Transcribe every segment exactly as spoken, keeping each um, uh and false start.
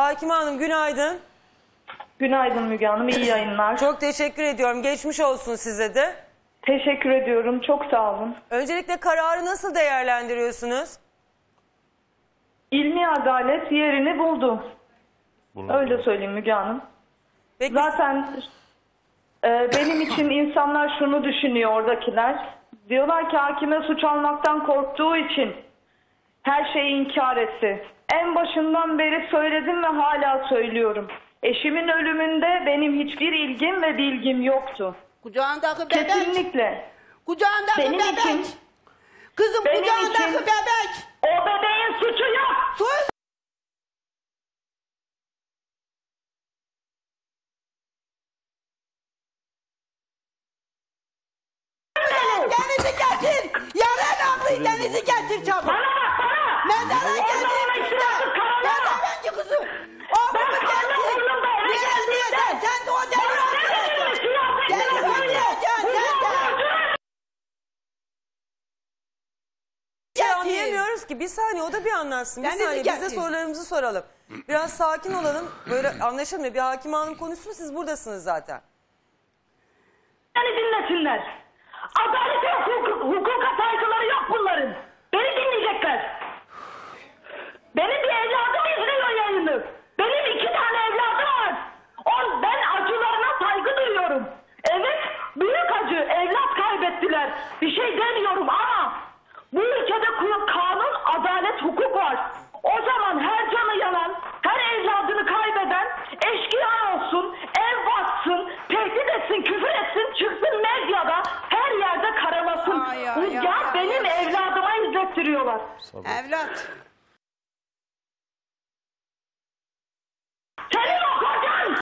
Hakime Hanım günaydın. Günaydın Müge Hanım, iyi yayınlar. Çok teşekkür ediyorum. Geçmiş olsun size de. Teşekkür ediyorum, çok sağ olun. Öncelikle kararı nasıl değerlendiriyorsunuz? İlmi adalet yerini buldu. Bulundu. Öyle söyleyeyim Müge Hanım. Peki. Zaten e, benim için insanlar şunu düşünüyor oradakiler. Diyorlar ki hakime suç almaktan korktuğu için her şeyi inkar etti. En başından beri söyledim ve hala söylüyorum. Eşimin ölümünde benim hiçbir ilgim ve bilgim yoktu. Kucağındaki bebek. Kesinlikle. Kucağındaki benim bebek. Için, Kızım benim kucağındaki için, bebek. O bebeğin suçu yok. Sus. Denizi getir. Yaren ablayı Denizi getir çabuk. Bana bak bana. Mezara getir işte. Mezara bence kızım. O kızı getir. Niye diyeceksin? Sen de o denizi diyeceksin. Denizi o diyeceksin sen de. Ya anlayamıyoruz ki. Bir saniye o da bir anlatsın. Bir saniye biz de sorularımızı soralım. Biraz sakin olalım. Böyle anlaşılmıyor. Bir Hakime Hanım konuşsun. Siz buradasınız zaten. Beni dinlesinler. Adalet yok, hukuk, hukuka saygıları yok bunların. Beni dinleyecekler. Benim bir evladım izliyor yayını. Benim iki tane evladım var. On, ben acılarına saygı duyuyorum. Evet, büyük acı, evlat kaybettiler. Bir şey demiyorum ama bu ülkede kanun, adalet, hukuk var. O zaman her canı yanan, her evladını kaybeden eşkıya olsun, ev batsın, tehdit etsin, küfür etsin, çıksın medyada, her yerde karalasın. Ay, ay, ay, ya ay, benim ay, evladıma izlettiriyorlar. Evlat. Senin o kocan!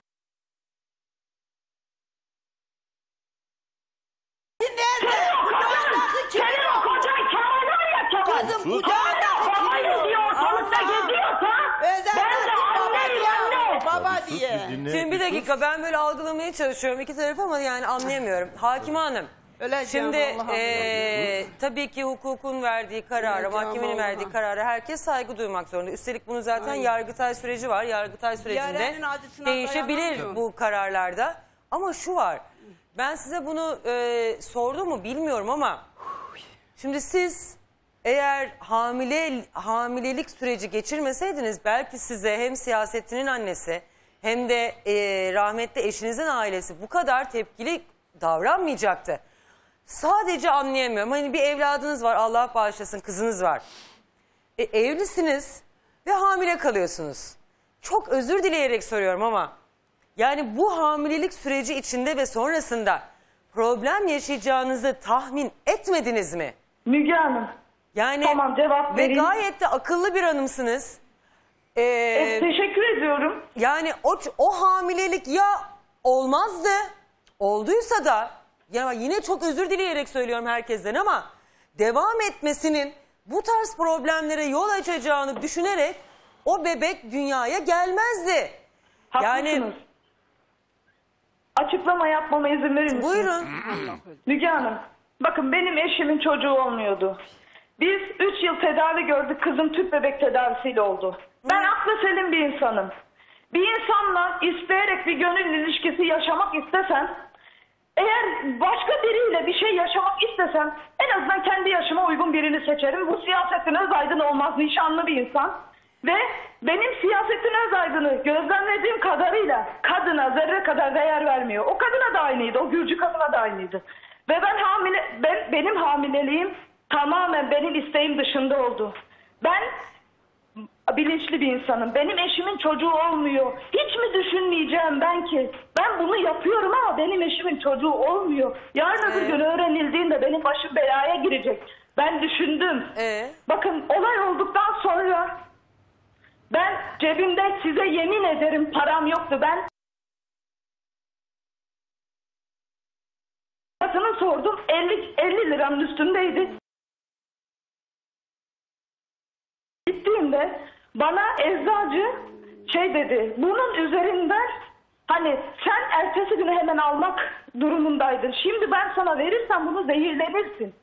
Senin o kocan! Senin o kocan Kemal var ya Kemal! Kızım kucağına babayı diyor ortalıkta geziyorsa ben de anneyim anne! Baba diye. Şimdi bir dakika ben böyle algılamaya çalışıyorum iki tarafı ama yani anlayamıyorum. Hakime Hanım. Öleceğim şimdi e, tabii ki hukukun verdiği karara, mahkemenin verdiği karara herkes saygı duymak zorunda. Üstelik bunu zaten aynen. Yargıtay süreci var. Yargıtay sürecinde değişebilir bu kararlarda. Ama şu var, ben size bunu e, sordum mu bilmiyorum ama şimdi siz eğer hamile hamilelik süreci geçirmeseydiniz belki size hem Siyasettin'in annesi hem de e, rahmetli eşinizin ailesi bu kadar tepkili davranmayacaktı. Sadece anlayamıyorum. Hani bir evladınız var, Allah bağışlasın, kızınız var. E, evlisiniz ve hamile kalıyorsunuz. Çok özür dileyerek soruyorum ama yani bu hamilelik süreci içinde ve sonrasında problem yaşayacağınızı tahmin etmediniz mi? Müge Hanım. Yani tamam, cevap vereyim. Ve gayet de akıllı bir hanımsınız. Ee, e, teşekkür ediyorum. Yani o, o hamilelik ya olmazdı, olduysa da ya yine çok özür dileyerek söylüyorum herkesten ama devam etmesinin bu tarz problemlere yol açacağını düşünerek o bebek dünyaya gelmezdi. Haklısınız. Yani... Açıklama yapmama izin verir misiniz? Buyurun. Müge Hanım, bakın benim eşimin çocuğu olmuyordu. Biz üç yıl tedavi gördük, kızım tüp bebek tedavisiyle oldu. Ben aklı selim bir insanım. Bir insanla isteyerek bir gönül ilişkisi yaşamak istesen... Eğer başka biriyle bir şey yaşamak istesem en azından kendi yaşıma uygun birini seçerim. Bu Siyasettin Özaydın olmaz, nişanlı bir insan. Ve benim Siyasettin Özaydın'ı gözlemlediğim kadarıyla kadına zerre kadar değer vermiyor. O kadına da aynıydı, o Gürcü kadına da aynıydı. Ve ben hamile, ben, benim hamileliğim tamamen benim isteğim dışında oldu. Ben bilinçli bir insanım. Benim eşimin çocuğu olmuyor. Hiç mi düşünmeyeceğim ben ki? Ben bunu yapıyorum ama benim eşimin çocuğu olmuyor. Yarın öbür ee? gün öğrenildiğinde benim başım belaya girecek. Ben düşündüm. Ee? Bakın olay olduktan sonra ben cebimde size yemin ederim param yoktu. Ben fiyatını sordum. elli, elli liranın üstündeydi. Gittiğimde bana eczacı şey dedi, bunun üzerinden hani sen ertesi günü hemen almak durumundaydın. Şimdi ben sana verirsem bunu zehirlenirsin.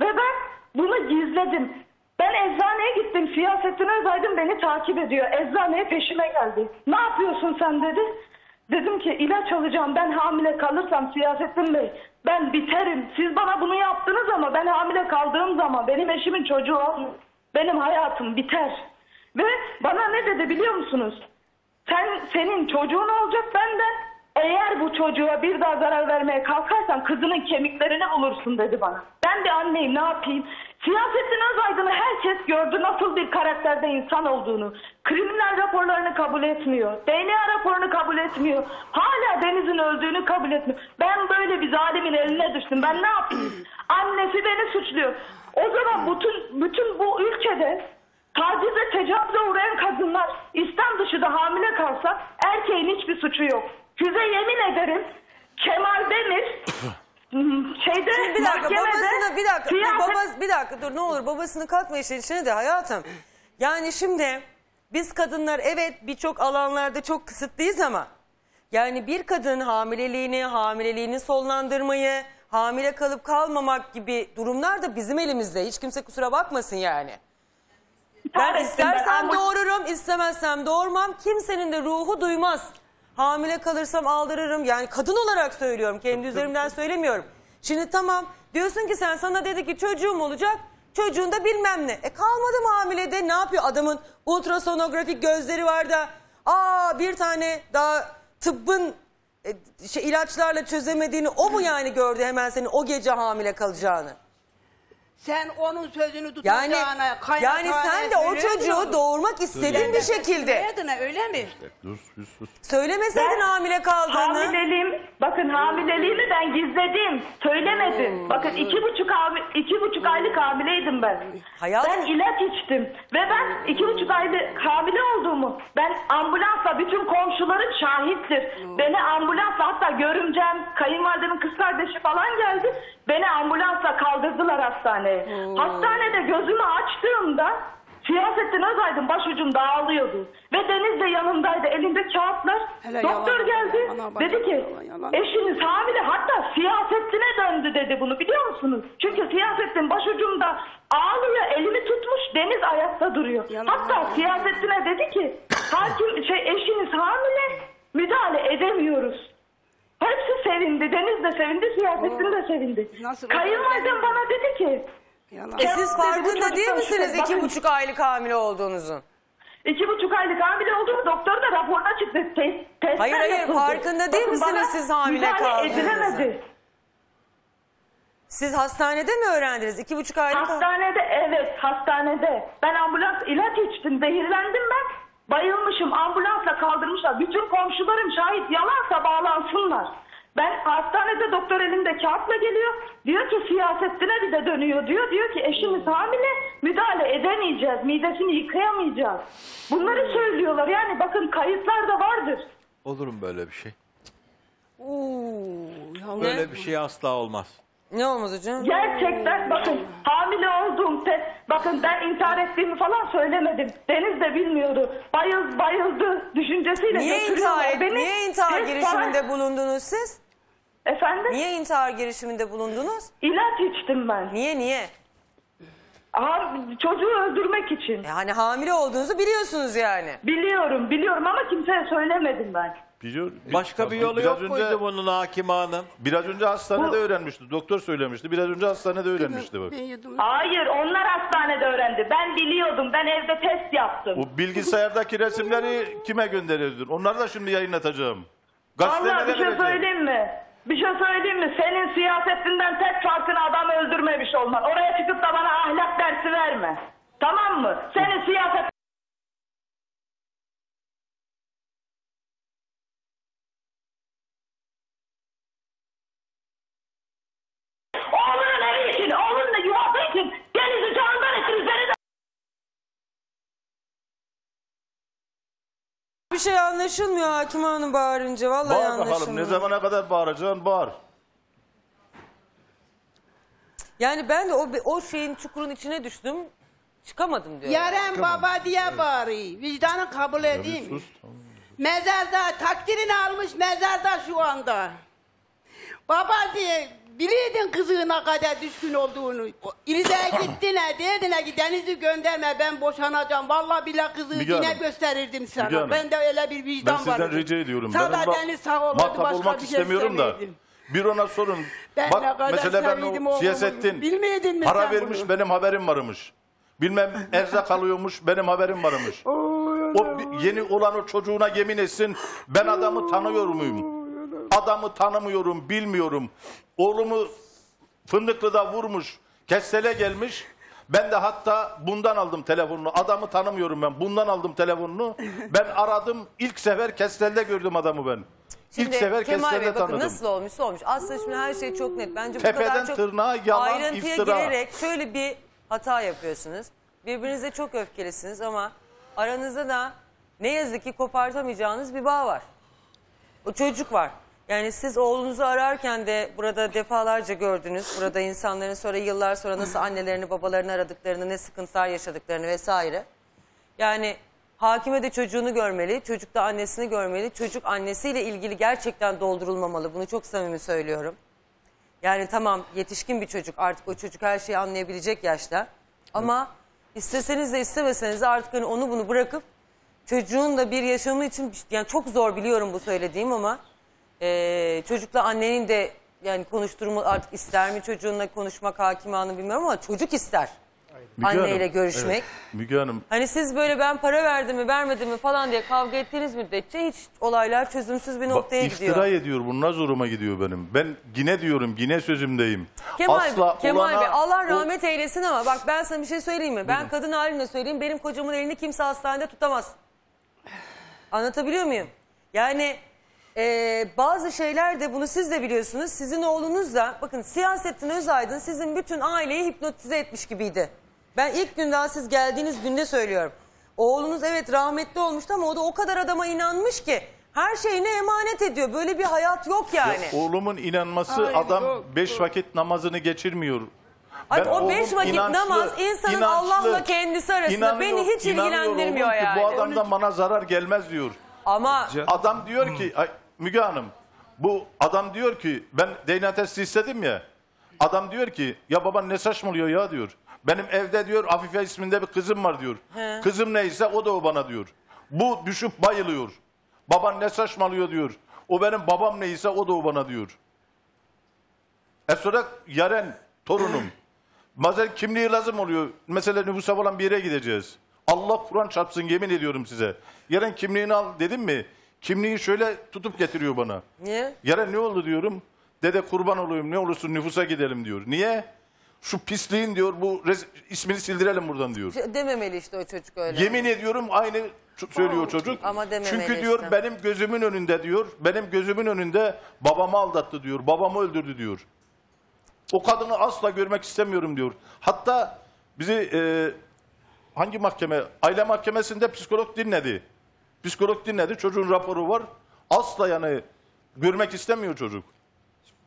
Ve ben bunu gizledim. Ben eczaneye gittim. Siyasettin Özaydın beni takip ediyor. Eczaneye peşime geldi. Ne yapıyorsun sen dedi. Dedim ki ilaç alacağım. Ben hamile kalırsam Siyasettin Bey ben biterim. Siz bana bunu yaptınız ama ben hamile kaldığım zaman benim eşimin çocuğu olmuyor. Benim hayatım biter. Ve bana ne dedi biliyor musunuz? Sen, senin çocuğun olacak benden. Eğer bu çocuğa bir daha zarar vermeye kalkarsan kızının kemiklerini bulursun dedi bana. Ben de anneyim ne yapayım? Siyasettin Özaydın'ı herkes gördü nasıl bir karakterde insan olduğunu. Kriminal raporlarını kabul etmiyor. D N A raporunu kabul etmiyor. Hala Deniz'in öldüğünü kabul etmiyor. Ben böyle bir zalimin eline düştüm. Ben ne yapayım? Annesi beni suçluyor. O zaman bütün, bütün bu ülkede taciz ve tecavüze uğrayan kadınlar İslam dışı da hamile kalsa erkeğin hiçbir suçu yok. Size yemin ederim Kemal Demir şeyde bir dakika, mahkemede babasını, bir dakika siyaset... babası, bir dakika dur ne olur babasını katma işin içine de hayatım. Yani şimdi biz kadınlar evet birçok alanlarda çok kısıtlıyız ama yani bir kadın hamileliğini, hamileliğini sonlandırmayı, hamile kalıp kalmamak gibi durumlar da bizim elimizde. Hiç kimse kusura bakmasın yani. Ben istersem doğururum, istemezsem doğurmam. Kimsenin de ruhu duymaz. Hamile kalırsam aldırırım. Yani kadın olarak söylüyorum. Kendi üzerimden söylemiyorum. Şimdi tamam diyorsun ki sen sana dedi ki çocuğum olacak. Çocuğun da bilmem ne. E kalmadı mı hamilede? Ne yapıyor? Adamın ultrasonografik gözleri var da. Aa bir tane daha tıbbın e, şey, ilaçlarla çözemediğini o mu yani gördü hemen senin o gece hamile kalacağını? Sen onun sözünü tutacağına yani, kaynatana... Yani sen de o çocuğu doğurmak istediğin bir şekilde. Söylemedin öyle mi? Dur, sus, sus. Söylemeseydin ben, hamile kaldığını. Hamileliğim, bakın hamileliğimi ben gizledim. Söylemedim. Hmm. Bakın iki buçuk, iki buçuk aylık hamileydim ben. Hayat... Ben ilaç içtim. Ve ben iki buçuk aylık hamile olduğumu, ben ambulansla bütün komşularım şahittir. Hmm. Beni ambulansla hatta görümcem, kayınvalidemin kız kardeşi falan geldi. Beni ambulansla kaldırdılar hastaneye. Hmm. Hastanede gözümü açtığımda Siyasettin Özaydın başucumda ağlıyordu. Ve Deniz de yanımdaydı. Elinde kağıtlar. Hele doktor yalan, geldi. Yalan, dedi ki yalan, yalan. Eşiniz hamile hatta Siyasettin'e döndü dedi bunu biliyor musunuz? Çünkü Siyasettin başucumda ağlıyor. Elimi tutmuş. Deniz ayakta duruyor. Yalan, hatta Siyasettin'e dedi ki hakim şey eşiniz hamile müdahale edemiyoruz. Hepsi sevindi. Deniz de sevindi, Siyasettin de sevindi. Kayınvalidem bana dedi ki... E siz farkında değil misiniz bakın, iki buçuk aylık hamile olduğunuzun? İki buçuk aylık hamile olduğunu doktor da raporda çıktı. Te testler hayır hayır yapıldı. Farkında bakın, değil misiniz siz hamile kaldığınızı? Siz hastanede mi öğrendiniz? İki buçuk aylık... Hastanede evet hastanede. Ben ambulans ilaç içtim, zehirlendim ben. Bayılmışım ambulansla kaldırmışlar. Bütün komşularım şahit yalansa bağlansınlar. Ben hastanede doktor elinde kağıtla geliyor. Diyor ki Siyasettin'e bir de dönüyor diyor. Diyor ki eşimiz hamile müdahale edemeyeceğiz. Midesini yıkayamayacağız. Bunları söylüyorlar. Yani bakın kayıtlar da vardır. Olur mu böyle bir şey? Oo, böyle bir şey asla olmaz. Ne olmaz hocam? Gerçekten bakın hamile olduğum te, bakın ben intihar ettiğimi falan söylemedim. Deniz de bilmiyordu. Bayıl, bayıldı düşüncesiyle. Niye intihar, beni, niye intihar girişiminde falan... bulundunuz siz? Efendim? Niye intihar girişiminde bulundunuz? İlaç içtim ben. Niye niye? Ha, çocuğu öldürmek için. Yani hamile olduğunuzu biliyorsunuz yani. Biliyorum biliyorum ama kimseye söylemedim ben. Biliyor, başka bir yolu yok önce, muydu bunun Hakime Hanım? Biraz önce hastanede bu, öğrenmişti. Doktor söylemişti. Biraz önce hastanede öğrenmişti. Bak. Hayır onlar hastanede öğrendi. Ben biliyordum. Ben evde test yaptım. Bu bilgisayardaki resimleri kime gönderiyordun? Onları da şimdi yayınlatacağım. Vallahi bir şey söyleyeyim mi? Bir şey söyleyeyim mi? Senin siyasetinden tek farkını adam öldürmemiş olman. Oraya çıkıp da bana ahlak dersi verme. Tamam mı? Senin siyaset bir şey anlaşılmıyor Hakime Hanım bağırınca. Vallahi bağır bakalım anlaşılmıyor. Ne zamana kadar bağıracaksın bağır. Yani ben de o, o şeyin çukurun içine düştüm. Çıkamadım diyor. Yaren çıkamadım. Baba diye evet. Bağırıyor. Vicdanı kabul ya edeyim. Sus, tamam. Mezarda takdirini almış mezarda şu anda. Baba diye Bilirdin kızına kadar düşkün olduğunu. İlize'ye gittiğine, derdine ki Deniz'i gönderme, ben boşanacağım. Vallahi billahi kızı Müge yine Hanım. gösterirdim sana. Hanım, ben de öyle bir vicdan var. Ben sizden vardı. rica ediyorum. Sana Deniz sağ olmadı, başka bir şey olmak istemiyorum da. Bir ona sorun. Ben bak, mesela ben o Siyasettin bilmedin mi para vermiş, bunu? Benim haberim varmış. Bilmem erzak alıyormuş, benim haberim varmış. O yeni olan o çocuğuna yemin etsin, ben adamı tanıyor muyum? Adamı tanımıyorum, bilmiyorum. Oğlumu Fındıklı'da vurmuş, Kestel'e gelmiş. Ben de hatta bundan aldım telefonunu. Adamı tanımıyorum ben, bundan aldım telefonunu. Ben aradım, ilk sefer Kestel'de gördüm adamı ben. Şimdi İlk sefer Kemal Bey, bakın nasıl olmuş olmuş. Aslında şimdi her şey çok net. Bence bu Tepeden kadar çok tırnağa, yalan, ayrıntıya iftira. girerek şöyle bir hata yapıyorsunuz. Birbirinize çok öfkelisiniz ama aranızda da ne yazık ki kopartamayacağınız bir bağ var. O çocuk var. Yani siz oğlunuzu ararken de burada defalarca gördünüz. Burada insanların sonra yıllar sonra nasıl annelerini babalarını aradıklarını, ne sıkıntılar yaşadıklarını vesaire. Yani Hakime de çocuğunu görmeli, çocuk da annesini görmeli. Çocuk annesiyle ilgili gerçekten doldurulmamalı. Bunu çok samimi söylüyorum. Yani tamam, yetişkin bir çocuk, artık o çocuk her şeyi anlayabilecek yaşta. Ama isteseniz de istemeseniz de artık hani onu bunu bırakıp çocuğun da bir yaşamı için, yani çok zor biliyorum bu söylediğim ama e, çocukla annenin de yani konuşturumu artık ister mi çocuğunla konuşmak Hakime Hanım bilmiyorum ama çocuk ister. Müge anneyle Hanım, görüşmek. Evet, Müge Hanım. Hani siz böyle ben para verdim mi vermedim mi falan diye kavga ettiğiniz müddetçe hiç olaylar çözümsüz bir noktaya Bak, gidiyor. İftira ediyor, bunlar zoruma gidiyor benim. Ben yine diyorum, yine sözümdeyim. Kemal, Asla Kemal olana, Bey Allah rahmet o... eylesin ama bak ben sana bir şey söyleyeyim mi? Ben Buyurun. kadın halimle söyleyeyim, benim kocamın elini kimse hastanede tutamaz. Anlatabiliyor muyum? Yani e, bazı şeyler de bunu siz de biliyorsunuz. Sizin oğlunuz da bakın Siyasettin Özaydın sizin bütün aileyi hipnotize etmiş gibiydi. Ben ilk günden siz geldiğiniz günde söylüyorum. Oğlunuz evet rahmetli olmuştu ama o da o kadar adama inanmış ki her şeyine emanet ediyor. Böyle bir hayat yok yani. Ya, oğlumun inanması Hayır, adam yok, beş yok. vakit namazını geçirmiyor. Ay, o beş vakit inançlı, namaz insanın inançlı, Allah'la kendisi arasında beni hiç ilgilendirmiyor yani. Bu adamdan bana zarar gelmez diyor. Ama adam diyor ki ay, Müge Hanım bu adam diyor ki ben D N A testi istedim ya. Adam diyor ki ya baban ne saçmalıyor ya diyor. Benim evde diyor Afife isminde bir kızım var diyor. He. Kızım neyse o da o bana diyor. Bu düşüp bayılıyor. Baban ne saçmalıyor diyor. O benim babam neyse o da o bana diyor. E sonra Yaren torunum. Mazer kimliği lazım oluyor. Mesela nüfusa falan bir yere gideceğiz. Allah Kur'an çarpsın yemin ediyorum size. Yaren kimliğini al dedim mi? Kimliği şöyle tutup getiriyor bana. Niye? Yaren ne oldu diyorum. Dede kurban olayım ne olursun nüfusa gidelim diyor. Niye? Şu pisliğin diyor bu ismini sildirelim buradan diyor. Dememeli işte o çocuk öyle. Yemin mi? ediyorum aynı söylüyor o çocuk. Ama dememeli Çünkü diyor işte. benim gözümün önünde diyor. Benim gözümün önünde babamı aldattı diyor. Babamı öldürdü diyor. O kadını asla görmek istemiyorum diyor. Hatta bizi e, hangi mahkeme? Aile mahkemesinde psikolog dinledi. Psikolog dinledi. Çocuğun raporu var. Asla yani görmek istemiyor çocuk.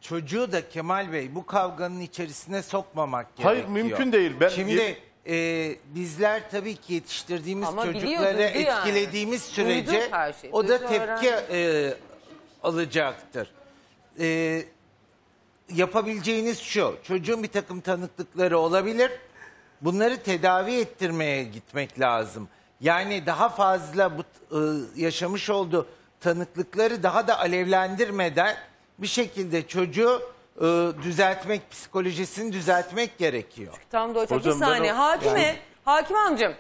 Çocuğu da Kemal Bey bu kavganın içerisine sokmamak gerekiyor. Hayır mümkün değil. Ben Şimdi e, bizler tabii ki yetiştirdiğimiz Ama çocukları biliyor, etkilediğimiz yani. sürece şey. o da tepki e, alacaktır. E, yapabileceğiniz şu, çocuğun bir takım tanıklıkları olabilir. Bunları tedavi ettirmeye gitmek lazım. Yani daha fazla bu, e, yaşamış olduğu tanıklıkları daha da alevlendirmeden bir şekilde çocuğu e, düzeltmek, psikolojisini düzeltmek gerekiyor. Tam da hocam, hocam bir saniye. O... Hakime, yani... Hakime amcım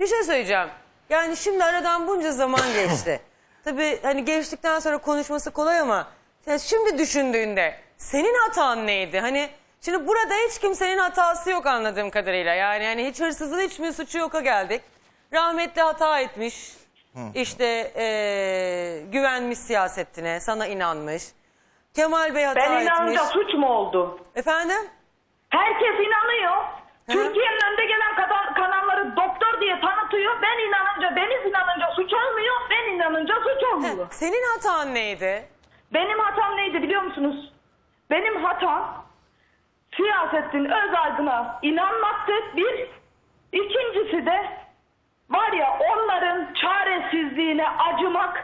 bir şey söyleyeceğim. Yani şimdi aradan bunca zaman geçti. Tabii hani geçtikten sonra konuşması kolay ama sen şimdi düşündüğünde senin hatan neydi? Hani şimdi burada hiç kimsenin hatası yok anladığım kadarıyla. Yani hani hiç hırsızın hiçbir suçu yoka geldik. Rahmetli hata etmiş. İşte e, güvenmiş Siyasettin'e, sana inanmış. Kemal Bey hata ben inanınca etmiş. Suç mu oldu? Efendim? Herkes inanıyor. Türkiye'nin önde gelen kanalları doktor diye tanıtıyor. Ben inanınca, Deniz inanınca suç olmuyor. Ben inanınca suç olmuyor. He. Senin hatan neydi? Benim hatam neydi biliyor musunuz? Benim hatam Siyasettin Özaydın'a inanmaktı. Bir, ikincisi de var ya onların çaresizliğine acımak.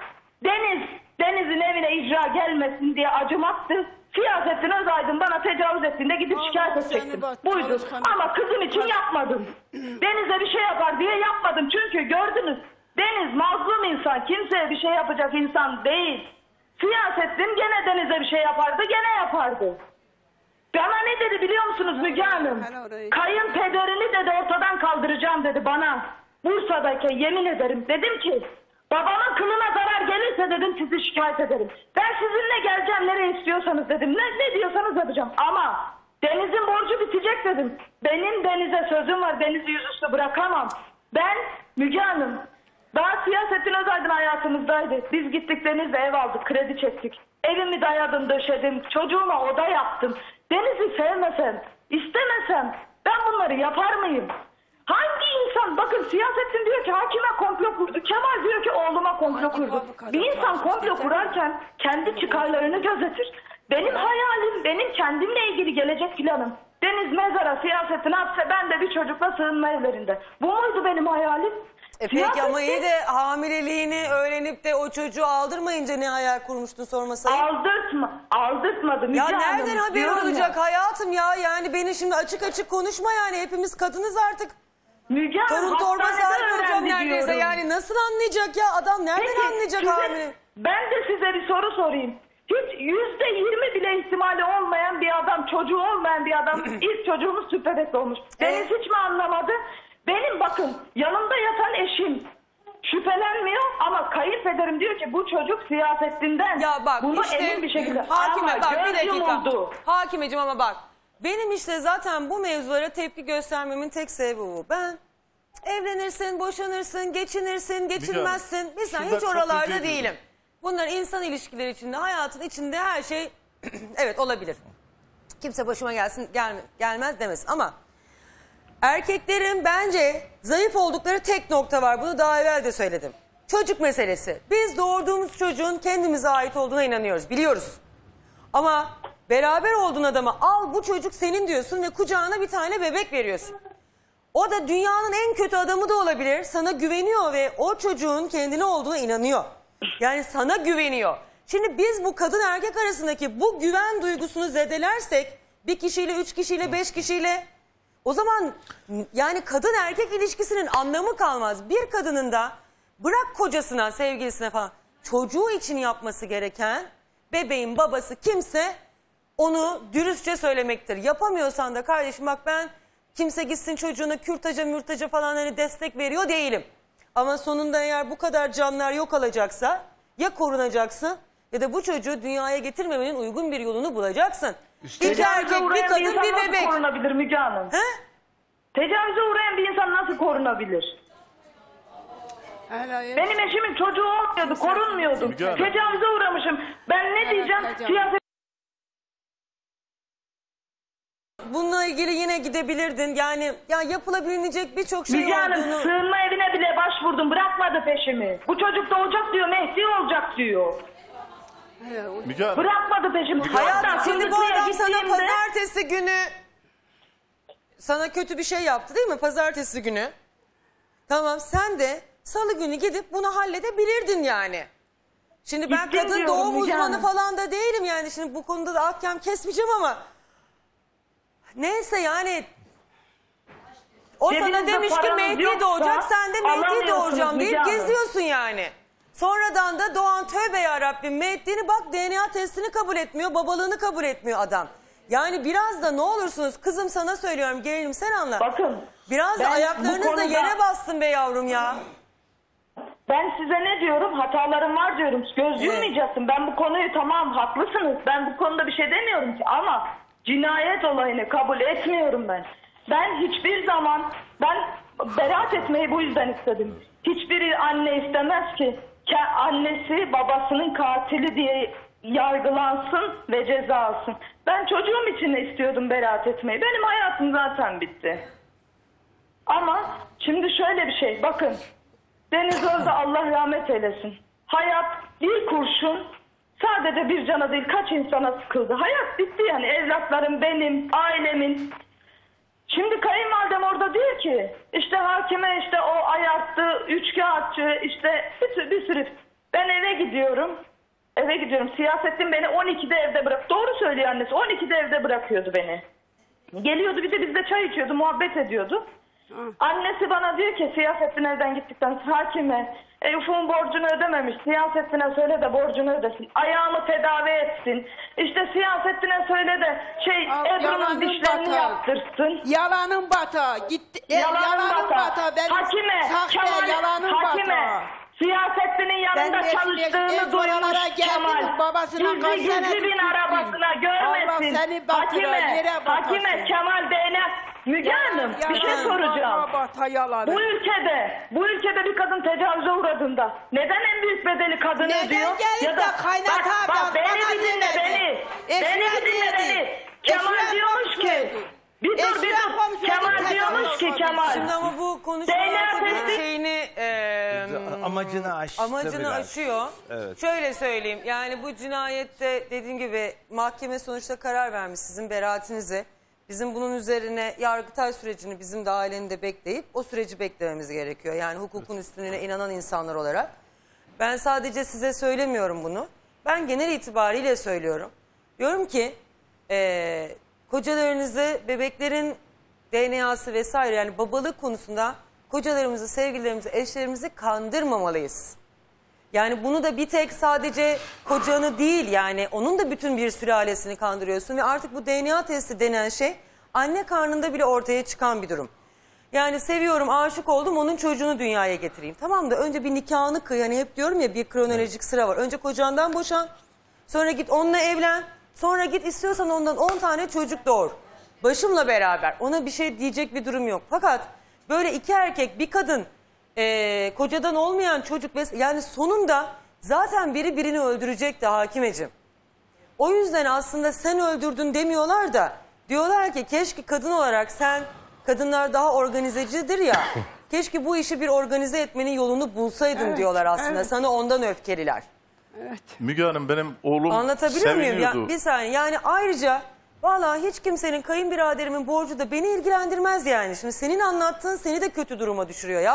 Deniz Deniz'in evine icra gelmesin diye acımaktı. Siyasettin Özaydın bana tecavüz ettiğinde gidip Allah şikayet edecektim. Buydu. Ama kızım için yapmadım. Deniz'e bir şey yapar diye yapmadım. Çünkü gördünüz, Deniz mazlum insan. Kimseye bir şey yapacak insan değil. Siyasettin gene Deniz'e bir şey yapardı, gene yapardı. Bana ne dedi biliyor musunuz Müge Hanım? Kayınpederini dedi ortadan kaldıracağım dedi bana. Bursa'dayken yemin ederim dedim ki babamın kılına zarar gelirse dedim sizi şikayet ederim. Ben sizinle geleceğim nereye istiyorsanız dedim. Ne, ne diyorsanız yapacağım ama Deniz'in borcu bitecek dedim. Benim Deniz'e sözüm var, Deniz'i yüzüstü bırakamam. Ben Müge Hanım daha Siyasettin Özaydın hayatımızdaydı. Biz gittik Deniz'le ev aldık, kredi çektik. Evimi dayadım, döşedim, çocuğuma oda yaptım. Deniz'i sevmesem, istemesem ben bunları yapar mıyım? Hangi insan, bakın Siyasettin diyor ki hakime komplo kurdu, Kemal diyor ki oğluma komplo kurdu. Bir insan komplo kurarken kendi çıkarlarını gözetir. Benim hayalim, benim kendimle ilgili gelecek planım. Deniz mezara, Siyasettin hapse, ben de bir çocukla sığınma evlerinde. Bu muydu benim hayalim? E peki Siyasettin, ama iyi de hamileliğini öğrenip de o çocuğu aldırmayınca ne hayal kurmuştun sormasaydı? Aldırtma, aldırtmadım. Ya nereden haber olacak ya hayatım ya? Yani beni şimdi açık açık konuşma yani, hepimiz kadınız artık. Müge Hanım, torun torba sahip olacağım neredeyse diyorum. Yani nasıl anlayacak ya adam, nereden peki, anlayacak size, hamile? Ben de size bir soru sorayım. Hiç yüzde yirmi bile ihtimali olmayan bir adam, çocuğu olmayan bir adam ilk çocuğumuz süt bebek olmuş. Deniz evet, hiç mi anlamadı? Benim bakın yanımda yatan eşim şüphelenmiyor ama kayınpederim diyor ki bu çocuk Siyasettin'den. Ya bak bunu işte, emin bir şekilde. Hakime ama bak bir dakika. Oldu. Hakimeciğim ama bak. Benim işte zaten bu mevzulara tepki göstermemin tek sebebi bu. Ben evlenirsin, boşanırsın, geçinirsin, geçinmezsin. Mesela hiç oralarda değilim. Bunlar insan ilişkileri içinde, hayatın içinde her şey evet olabilir. Kimse başıma gelsin gelme, gelmez demesin ama erkeklerin bence zayıf oldukları tek nokta var. Bunu daha evvel de söyledim. Çocuk meselesi. Biz doğurduğumuz çocuğun kendimize ait olduğuna inanıyoruz, biliyoruz. Ama beraber olduğun adama al bu çocuk senin diyorsun ve kucağına bir tane bebek veriyorsun. O da dünyanın en kötü adamı da olabilir. Sana güveniyor ve o çocuğun kendine olduğuna inanıyor. Yani sana güveniyor. Şimdi biz bu kadın erkek arasındaki bu güven duygusunu zedelersek bir kişiyle, üç kişiyle, beş kişiyle o zaman yani kadın erkek ilişkisinin anlamı kalmaz. Bir kadının da bırak kocasına, sevgilisine falan çocuğu için yapması gereken bebeğin babası kimse onu dürüstçe söylemektir. Yapamıyorsan da kardeşim bak ben kimse gitsin çocuğuna kürtaja mürtaja falan hani destek veriyor değilim. Ama sonunda eğer bu kadar canlar yok alacaksa ya korunacaksın ya da bu çocuğu dünyaya getirmemenin uygun bir yolunu bulacaksın. İşte İki erkek bir kadın bir, bir bebek. Nasıl korunabilir Müge Hanım? He? Tecavüze uğrayan bir insan nasıl korunabilir? Benim eşimin çocuğu olmuyordu, korunmuyordu. Tecavüze uğramışım. Ben ne diyeceğim? Siyaset... Bununla ilgili yine gidebilirdin. Yani ya yapılabilecek birçok şey Müge Hanım, olduğunu... sığınma evine bile başvurdum. Bırakmadı peşimi. Bu çocuk doğacak diyor. Mehdi olacak diyor. Müge bırakmadı peşimi. Hayatım şimdi bu adam sana pazartesi günü sana kötü bir şey yaptı değil mi? Pazartesi günü. Tamam sen de salı günü gidip bunu halledebilirdin yani. Şimdi ben gittim kadın doğum uzmanı falan da değilim yani. Şimdi bu konuda da ahkam kesmeyeceğim ama neyse yani o Cebinde sana demiş ki Mehdi doğacak sen de Mehdi doğuracağım deyip geziyorsun yani. Sonradan da doğan tövbe yarabbim Mehdi'ni bak D N A testini kabul etmiyor, babalığını kabul etmiyor adam. Yani biraz da ne olursunuz kızım sana söylüyorum gelinim sen anla. Bakın, biraz da ayaklarınızla konuda... yere bassın be yavrum ya. Ben size ne diyorum? Hatalarım var diyorum. Göz yummayacaksın. Ben bu konuyu tamam haklısınız. Ben bu konuda bir şey demiyorum ki ama cinayet olayını kabul etmiyorum ben. Ben hiçbir zaman ben beraat etmeyi bu yüzden istedim. Hiçbir anne istemez ki annesi babasının katili diye yargılansın ve ceza alsın. Ben çocuğum için istiyordum beraat etmeyi. Benim hayatım zaten bitti. Ama şimdi şöyle bir şey bakın. Deniz Özde Allah rahmet eylesin. Hayat bir kurşun sadece bir cana değil kaç insana sıkıldı. Hayat bitti yani evlatlarım benim, ailemin. Şimdi kayınvalidem orada diyor ki işte hakime işte o ayarttı, üçkağıtçı işte bir, bir sürü. Ben eve gidiyorum. Eve gidiyorum. Siyasettin beni on ikide evde bırak. Doğru söylüyor annesi. on ikide evde bırakıyordu beni. Geliyordu bir de bizde çay içiyordu, muhabbet ediyordu. Hı. Annesi bana diyor ki Siyasettin evden gittikten Hakime, e, Ufuk'un borcunu ödememiş. Siyasettin'e söyle de borcunu ödesin. Ayağımı tedavi etsin. İşte Siyasettin'e söyle de şey Ebru'nun dişlerini bata. yaptırsın. Yalanın batağı. E, yalanın yalanın batağı. Bata. Hakime, Kemal, yalanın Hakime. Bata. Siyasettin'in yanında ben çalıştığını duymuş Kemal. Babasına gizli gizli bin arabasına görmesin. Hakime, Hakime, Kemal Bey'le Müge Hanım bir şey soracağım. Bata, bu ülkede, bu ülkede bir kadın tecavüze uğradığında neden en büyük bedeli kadın neden ödüyor? Neden ya da bak, bak beni bir dinle beni. Beni bir dinle beni. Kemal diyormuş ki bir dur bir dur. Kemal diyormuş ki Kemal. Şimdi ama bu konuşmaların şeyini... Amacını aştı Amacını biraz. aşıyor. Evet. Şöyle söyleyeyim. Yani bu cinayette dediğim gibi mahkeme sonuçta karar vermiş sizin beraatinize. Bizim bunun üzerine yargıtay sürecini bizim de ailenin de bekleyip o süreci beklememiz gerekiyor. Yani hukukun üstünlüğüne inanan insanlar olarak. Ben sadece size söylemiyorum bunu. Ben genel itibariyle söylüyorum. Diyorum ki ee, kocalarınızı bebeklerin D N A'sı vesaire yani babalık konusunda... Kocalarımızı, sevgililerimizi, eşlerimizi kandırmamalıyız. Yani bunu da bir tek sadece kocanı değil yani onun da bütün bir sülalesini kandırıyorsun. Ve artık bu D N A testi denen şey anne karnında bile ortaya çıkan bir durum. Yani seviyorum, aşık oldum, onun çocuğunu dünyaya getireyim. Tamam da önce bir nikahını kıy. Hani hep diyorum ya bir kronolojik sıra var. Önce kocandan boşan, sonra git onunla evlen, sonra git istiyorsan ondan on tane çocuk doğur. Başımla beraber ona bir şey diyecek bir durum yok. Fakat... Böyle iki erkek bir kadın e, kocadan olmayan çocuk yani sonunda zaten biri birini öldürecekti Hakimeciğim. O yüzden aslında sen öldürdün demiyorlar da diyorlar ki keşke kadın olarak sen kadınlar daha organizecidir ya keşke bu işi bir organize etmenin yolunu bulsaydın evet, diyorlar aslında evet. Sana ondan öfkeliler. Evet. Müge Hanım benim oğlum anlatabiliyor muyum? Ya, bir saniye yani ayrıca... Vallahi hiç kimsenin kayınbiraderimin borcu da beni ilgilendirmez yani. Şimdi senin anlattığın seni de kötü duruma düşürüyor ya.